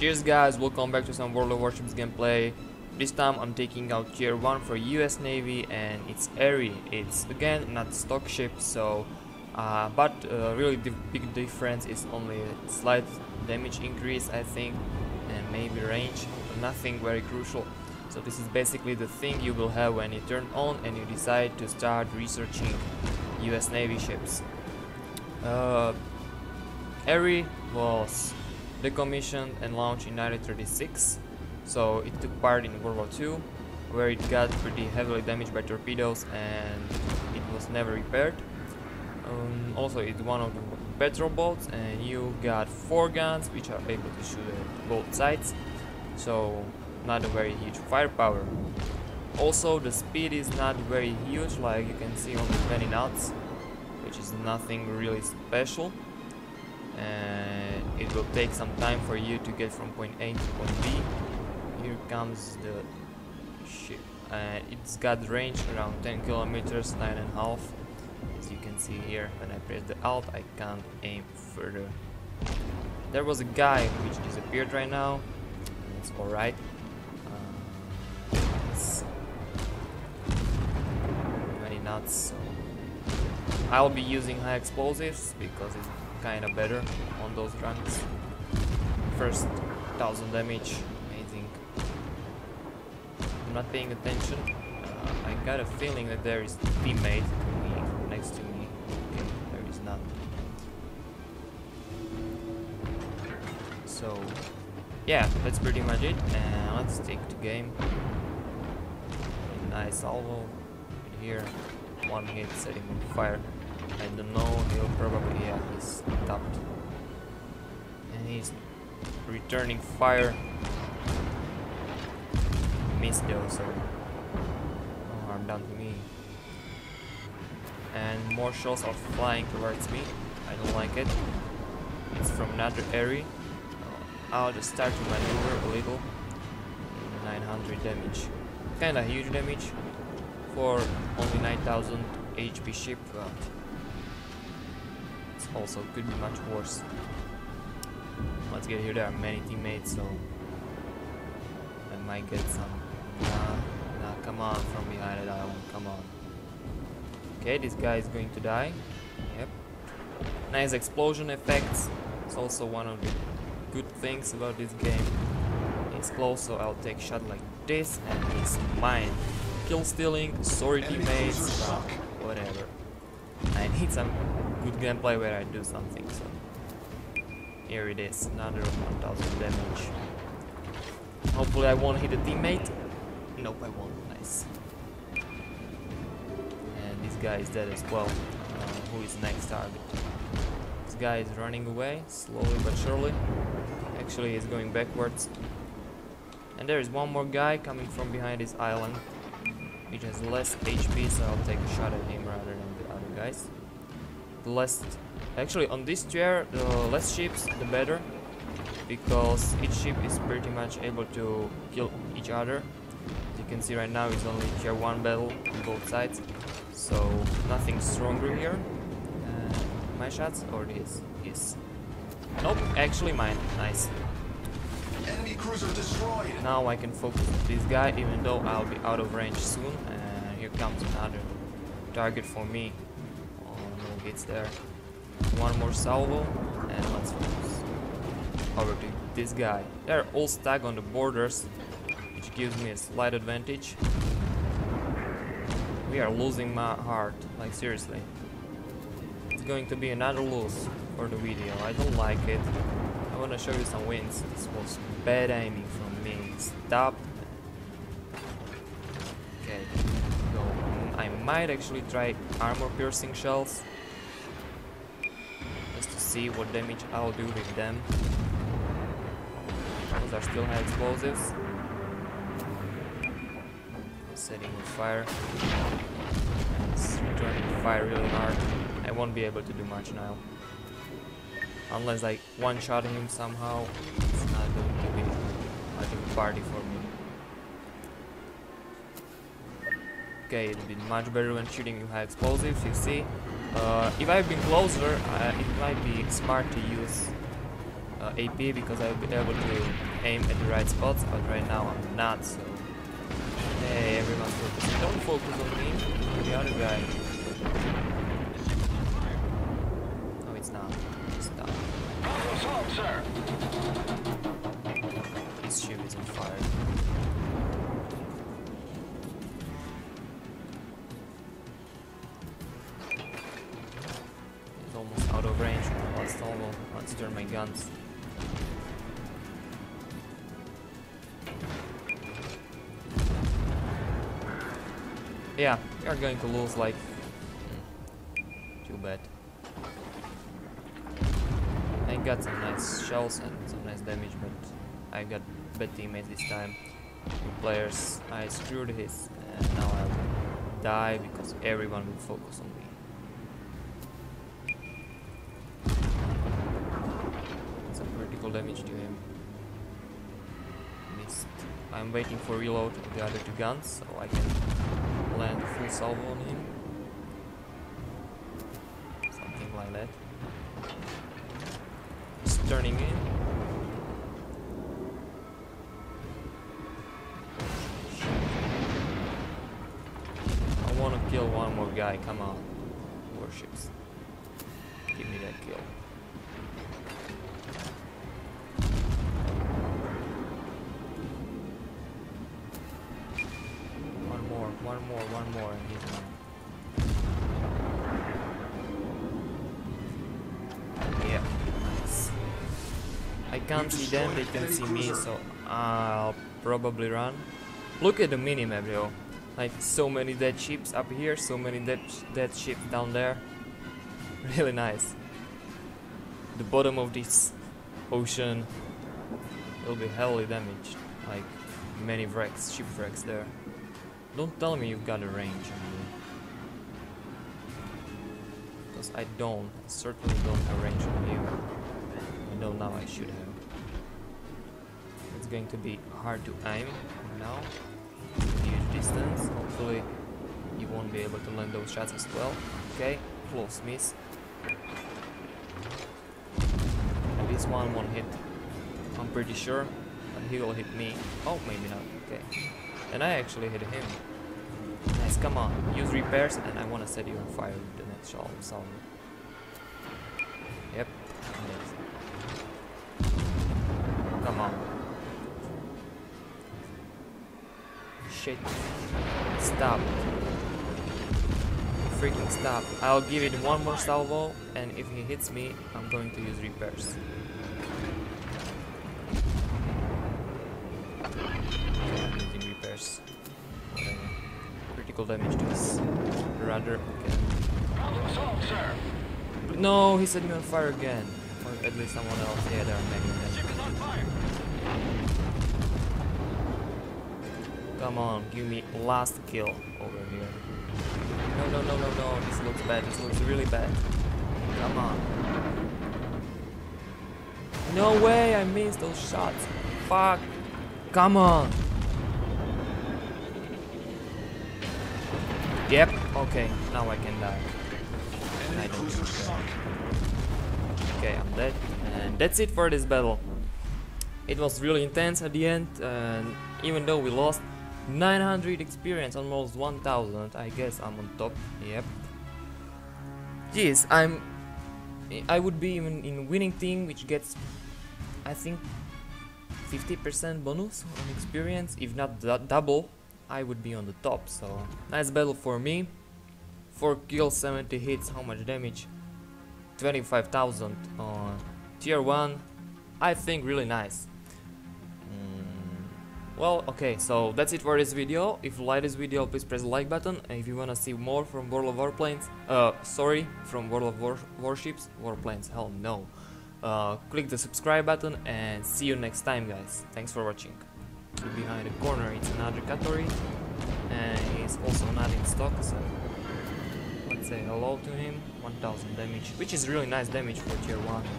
Cheers guys, welcome back to some World of Warships gameplay. This time I'm taking out tier 1 for US Navy and it's Erie. It's again not stock ship, so really the big difference is only a slight damage increase I think, and maybe range, nothing very crucial. So this is basically the thing you will have when you turn on and you decide to start researching US Navy ships. Erie was decommissioned and launched in 1936, so it took part in World War II, where it got pretty heavily damaged by torpedoes and it was never repaired. Also, it's one of the patrol boats, and you got 4 guns which are able to shoot at both sides, so not a very huge firepower. Also, the speed is not very huge, like you can see only 20 knots, which is nothing really special. And it will take some time for you to get from point A to point B. Here comes the ship. It's got range around 10 kilometers, 9.5. As you can see here, when I press the Alt, I can't aim further. There was a guy which disappeared right now. It's alright. It's many knots. So I'll be using high explosives because it's kind of better on those runs. First 1000 damage, amazing. I'm not paying attention. I got a feeling that there is a teammate next to me. Okay, there is not. So yeah, that's pretty much it. And let's take the game. Nice salvo here. 1 hit, setting on fire. I don't know, he'll probably, yeah, he's tapped. And he's returning fire. Missed though, so no harm done to me. And more shells are flying towards me. I don't like it. It's from another area. I'll just start to maneuver a little. 900 damage. Kinda huge damage for only 9000 HP ship. Also could be much worse. Let's get here. There are many teammates, so I might get some. Nah, come on from behind that island. Come on. Okay, this guy is going to die. Yep. Nice explosion effects. It's also one of the good things about this game. It's close, so I'll take shot like this, and it's mine. Kill stealing. Sorry, teammates. Whatever. I need some good gameplay where I do something, so here it is, another 1000 damage. Hopefully I won't hit a teammate. Nope, I won't. Nice. And this guy is dead as well. Who is next target? This guy is running away, slowly but surely. Actually, he's going backwards. And there is one more guy coming from behind this island, which has less HP, so I'll take a shot at him rather than the other guys. Less, actually, on this tier, the less ships the better, because each ship is pretty much able to kill each other. As you can see right now, it's only tier 1 battle on both sides, so nothing stronger here. My shots or this? Yes. Nope, actually mine. Nice. Enemy cruiser destroyed. Now I can focus on this guy, even though I'll be out of range soon. And here comes another target for me. It's there. One more salvo, and let's focus over to this guy. They're all stuck on the borders, which gives me a slight advantage. We are losing my heart, like seriously. It's going to be another lose for the video. I don't like it. I want to show you some wins. This was bad aiming from me. Stop. Okay, go. I might actually try armor piercing shells, see what damage I'll do with them. Those are still high explosives. Setting with fire. It's returning fire really hard. I won't be able to do much now. Unless I one-shot him somehow, it's not going to be much of a party for me. Okay, it'll be much better when shooting with high explosives, you see. If I've been closer, it might be smart to use AP because I'll be able to aim at the right spots, but right now I'm not, so... Hey, everyone's focusing. Don't focus on me, focus on the other guy. No, it's not. It's not. Assault, sir! This ship is on fire. It's almost out of range. Let's turn my guns. Yeah, we are going to lose, like... Too bad. I got some nice shells and some nice damage, but I got bad teammates this time. Two players, I screwed his, and now I will die because everyone will focus on me. Some critical damage to him. Missed. I'm waiting for reload of the other two guns, so I can... land full salvo on him. Something like that. Just turning in. I wanna kill one more guy, come on. Warships. Give me that kill. One more, and he's done. Yeah, nice. I can't see them, they can see me, so I'll probably run. Look at the minimap, yo. Like, so many dead ships up here, so many dead ships down there. Really nice. The bottom of this ocean will be heavily damaged. Like, many wrecks, shipwrecks there. Don't tell me you've got a range on you. Because I don't. I certainly don't have range on you. I know now I should have. It's going to be hard to aim now. Huge distance. Hopefully you won't be able to land those shots as well. Okay, close miss. And this one won't hit. I'm pretty sure. But he will hit me. Oh, maybe not. Okay. And I actually hit him. Nice, come on. Use repairs, and I want to set you on fire with the next shot. So. Yep. Come on. Shit. Stop. Freaking stop. I'll give it one more salvo, and if he hits me, I'm going to use repairs. Damage to his rudder. Okay. But no, he set me on fire again. Or at least someone else. Yeah, there are many. Come on, give me last kill over here. No, this looks bad, this looks really bad. Come on. No way, I missed those shots. Fuck. Come on. Yep, okay, now I can die. And I don't care. Okay, I'm dead. And that's it for this battle. It was really intense at the end, and even though we lost 900 experience, almost 1000, I guess I'm on top. Yep. Jeez, I would be even in winning team, which gets, I think, 50% bonus on experience, if not double. I would be on the top, so nice battle for me. 4 kills, 70 hits, how much damage? 25,000 on tier 1, I think really nice. Well, okay, so that's it for this video. If you like this video, please press the like button, and if you wanna see more from World of Warplanes, from World of Warships, Warplanes, hell no. Click the subscribe button, and see you next time, guys. Thanks for watching. Behind the corner, it's another Katori, and he's also not in stock, so let's say hello to him. 1000 damage, which is really nice damage for tier 1.